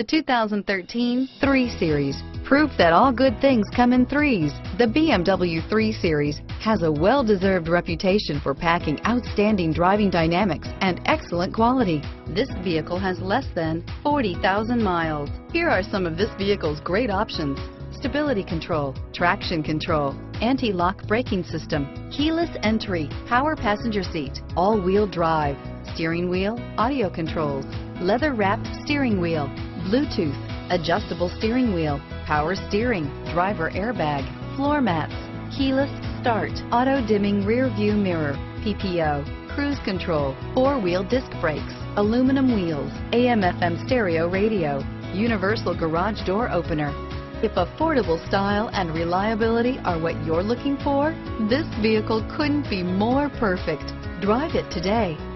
The 2013 3 Series, proof that all good things come in threes. The BMW 3 Series has a well-deserved reputation for packing outstanding driving dynamics and excellent quality. This vehicle has less than 40,000 miles. Here are some of this vehicle's great options: stability control, traction control, anti-lock braking system, keyless entry, power passenger seat, all-wheel drive, steering wheel audio controls, leather-wrapped steering wheel, Bluetooth, adjustable steering wheel, power steering, driver airbag, floor mats, keyless start, auto-dimming rear-view mirror, PPO, cruise control, four-wheel disc brakes, aluminum wheels, AM/FM stereo radio, universal garage door opener. If affordable style and reliability are what you're looking for, this vehicle couldn't be more perfect. Drive it today.